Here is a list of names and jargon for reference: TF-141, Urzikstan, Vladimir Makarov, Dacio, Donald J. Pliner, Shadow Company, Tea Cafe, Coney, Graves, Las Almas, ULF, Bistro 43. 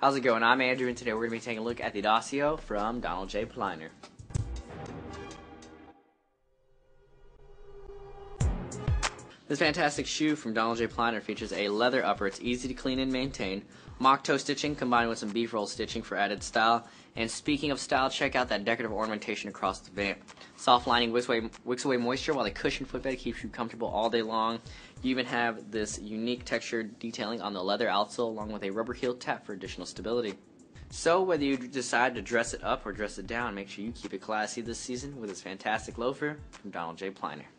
How's it going? I'm Andrew, and today we're going to be taking a look at the Dacio from Donald J. Pliner. This fantastic shoe from Donald J. Pliner features a leather upper. It's easy to clean and maintain. Mock toe stitching combined with some beef roll stitching for added style. And speaking of style, check out that decorative ornamentation across the vamp. Soft lining wicks away moisture while the cushioned footbed keeps you comfortable all day long. You even have this unique textured detailing on the leather outsole along with a rubber heel tap for additional stability. So whether you decide to dress it up or dress it down, make sure you keep it classy this season with this fantastic loafer from Donald J. Pliner.